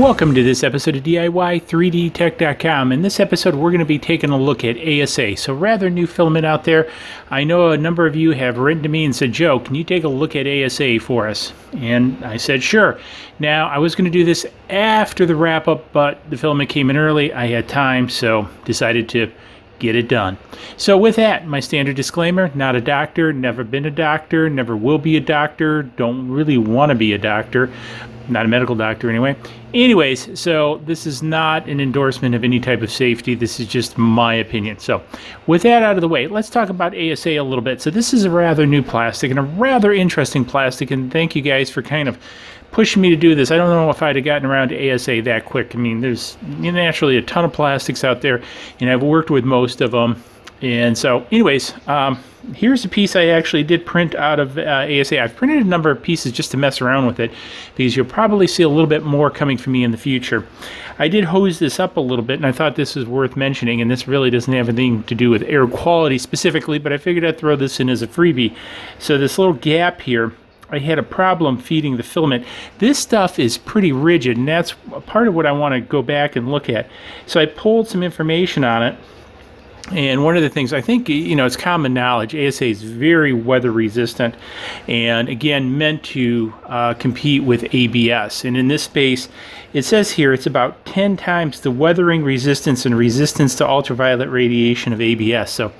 Welcome to this episode of DIY3Dtech.com. In this episode, we're going to be taking a look at ASA. So rather new filament out there. I know a number of you have written to me and said, Joe, can you take a look at ASA for us? And I said, sure. Now, I was going to do this after the wrap-up, but the filament came in early. I had time, so decided to get it done. So with that, my standard disclaimer, not a doctor, never been a doctor, never will be a doctor, don't really want to be a doctor, not a medical doctor anyway. Anyways, so this is not an endorsement of any type of safety. This is just my opinion. So with that out of the way, let's talk about ASA a little bit. So this is a rather new plastic and a rather interesting plastic, and thank you guys for kind of pushing me to do this. I don't know if I'd have gotten around to ASA that quick. I mean, there's naturally a ton of plastics out there, and I've worked with most of them. And so anyways, here's a piece I actually did print out of ASA. I've printed a number of pieces just to mess around with it, because you'll probably see a little bit more coming from me in the future. I did hose this up a little bit, and I thought this was worth mentioning, and this really doesn't have anything to do with air quality specifically, but I figured I'd throw this in as a freebie. So this little gap here, I had a problem feeding the filament. This stuff is pretty rigid, and that's part of what I want to go back and look at. So I pulled some information on it, and one of the things, I think, you know, it's common knowledge, ASA is very weather resistant, and again, meant to compete with ABS. And in this space, it says here it's about 10 times the weathering resistance and resistance to ultraviolet radiation of ABS. So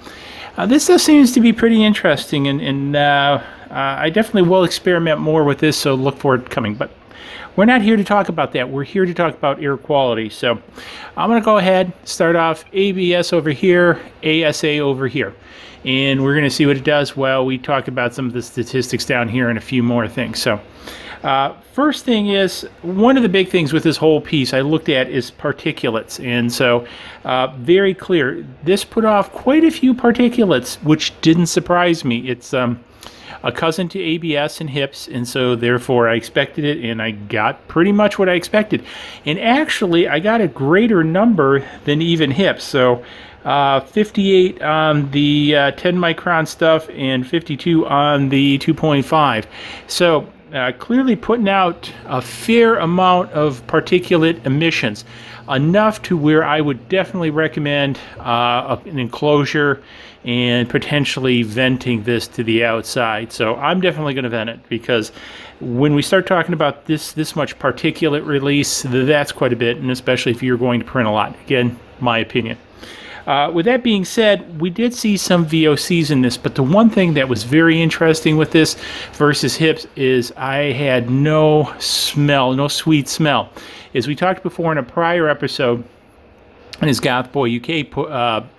this stuff seems to be pretty interesting, and I definitely will experiment more with this, so look forward to coming. But we're not here to talk about that. We're here to talk about air quality. So I'm going to go ahead, start off ABS over here, ASA over here. And we're going to see what it does while we talk about some of the statistics down here and a few more things. So first thing is, one of the big things with this whole piece I looked at is particulates. And so very clear, this put off quite a few particulates, which didn't surprise me. It's a cousin to ABS and HIPS, and so therefore I expected it, and I got pretty much what I expected. And actually, I got a greater number than even HIPS, so 58 on the 10 micron stuff and 52 on the 2.5. So clearly putting out a fair amount of particulate emissions, enough to where I would definitely recommend an enclosure and potentially venting this to the outside. So I'm definitely going to vent it, because when we start talking about this much particulate release, that's quite a bit, and especially if you're going to print a lot. Again, my opinion. With that being said, we did see some VOCs in this, but the one thing that was very interesting with this versus HIPS is I had no smell, no sweet smell. As we talked before in a prior episode, and as Gothboy UK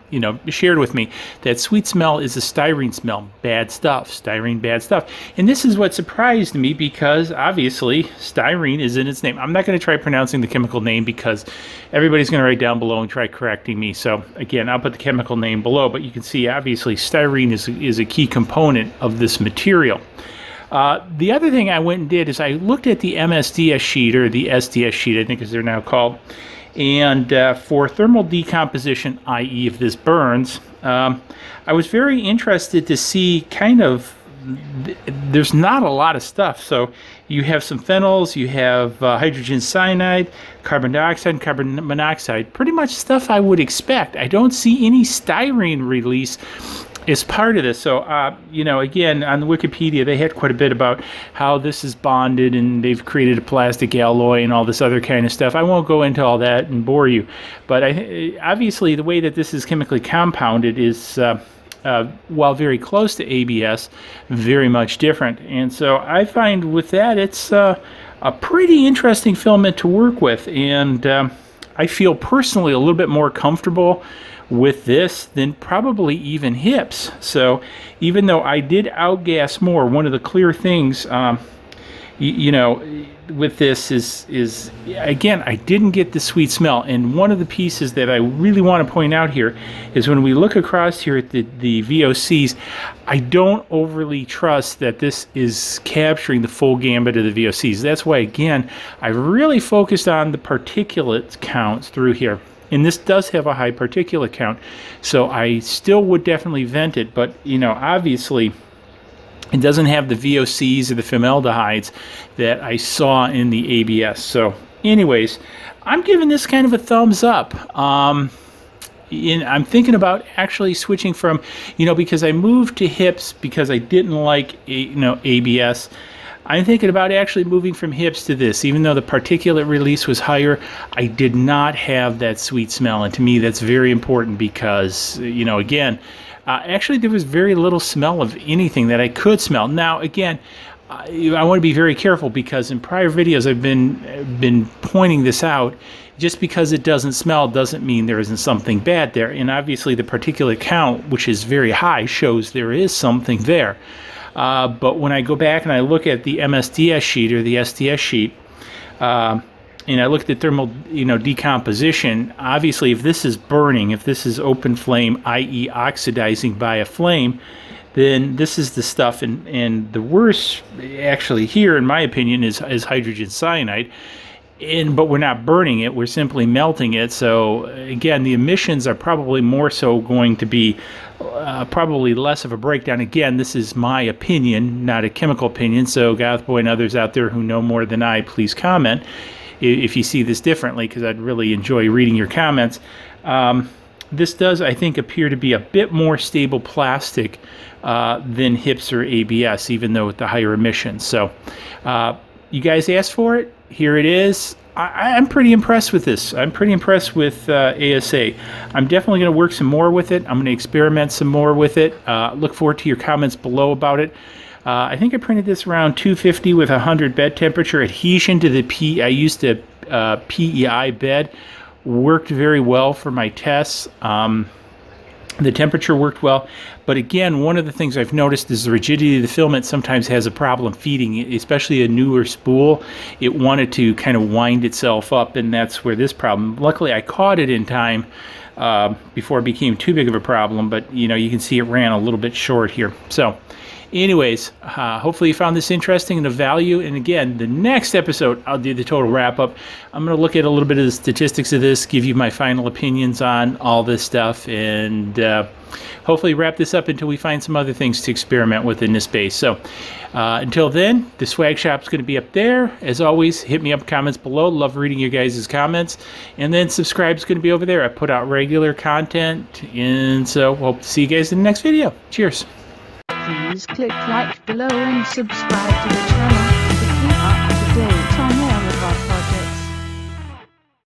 shared with me, that sweet smell is a styrene smell, bad stuff, styrene, bad stuff. And this is what surprised me, because obviously styrene is in its name. I'm not going to try pronouncing the chemical name, because everybody's going to write down below and try correcting me. So again, I'll put the chemical name below, but you can see obviously styrene is a key component of this material. The other thing I went and did is I looked at the MSDS sheet, or the SDS sheet, I think as they're now called. And for thermal decomposition, i.e. if this burns, I was very interested to see kind of, there's not a lot of stuff. So you have some phenols, you have hydrogen cyanide, carbon dioxide, and carbon monoxide, pretty much stuff I would expect. I don't see any styrene release as part of this. So, again, on the Wikipedia, they had quite a bit about how this is bonded, and they've created a plastic alloy and all this other kind of stuff. I won't go into all that and bore you. But obviously, the way that this is chemically compounded is, while very close to ABS, very much different. And so I find with that, it's a pretty interesting filament to work with. And I feel personally a little bit more comfortable with this than probably even HIPS. So even though I did outgas more, one of the clear things with this is again, I didn't get the sweet smell. And one of the pieces that I really want to point out here is when we look across here at the VOCs, I don't overly trust that this is capturing the full gambit of the VOCs. That's why, again, I really focused on the particulate counts through here. And this does have a high particulate count, so I still would definitely vent it. But, obviously, It doesn't have the VOCs or the formaldehydes that I saw in the ABS. So anyways, I'm giving this kind of a thumbs up. I'm thinking about actually switching from, because I moved to HIPS because I didn't like, ABS. I'm thinking about actually moving from HIPS to this. Even though the particulate release was higher, I did not have that sweet smell. And to me, that's very important because, again, actually there was very little smell of anything that I could smell. Now, again, I want to be very careful because in prior videos I've been pointing this out. Just because it doesn't smell doesn't mean there isn't something bad there. And obviously the particulate count, which is very high, shows there is something there. But when I go back and I look at the MSDS sheet or the SDS sheet, and I looked at thermal, decomposition, obviously if this is burning, if this is open flame, i.e. oxidizing by a flame, then this is the stuff. And the worst actually here, in my opinion, is hydrogen cyanide. But we're not burning it, we're simply melting it. So again, the emissions are probably more so going to be probably less of a breakdown. Again, this is my opinion, not a chemical opinion. So Gothboy and others out there who know more than I, please comment if you see this differently, because I'd really enjoy reading your comments. This does, I think, appear to be a bit more stable plastic than HIPS or ABS, even though with the higher emissions. So you guys asked for it. Here it is. I'm pretty impressed with this. I'm pretty impressed with ASA. I'm definitely going to work some more with it. I'm going to experiment some more with it. Look forward to your comments below about it. I think I printed this around 250 with 100 bed temperature adhesion to the I used the PEI bed. Worked very well for my tests. The temperature worked well, but again, one of the things I've noticed is the rigidity of the filament sometimes has a problem feeding, especially a newer spool. It wanted to kind of wind itself up, and that's where this problem. Luckily, I caught it in time before it became too big of a problem, but you can see it ran a little bit short here. So anyways, hopefully you found this interesting and of value. And again, the next episode, I'll do the total wrap-up. I'm going to look at a little bit of the statistics of this, give you my final opinions on all this stuff, and hopefully wrap this up until we find some other things to experiment with in this space. So until then, the swag shop's going to be up there. As always, hit me up in comments below. Love reading your guys' comments. And then subscribe's going to be over there. I put out regular content, and so hope to see you guys in the next video. Cheers. Please click like below and subscribe to the channel.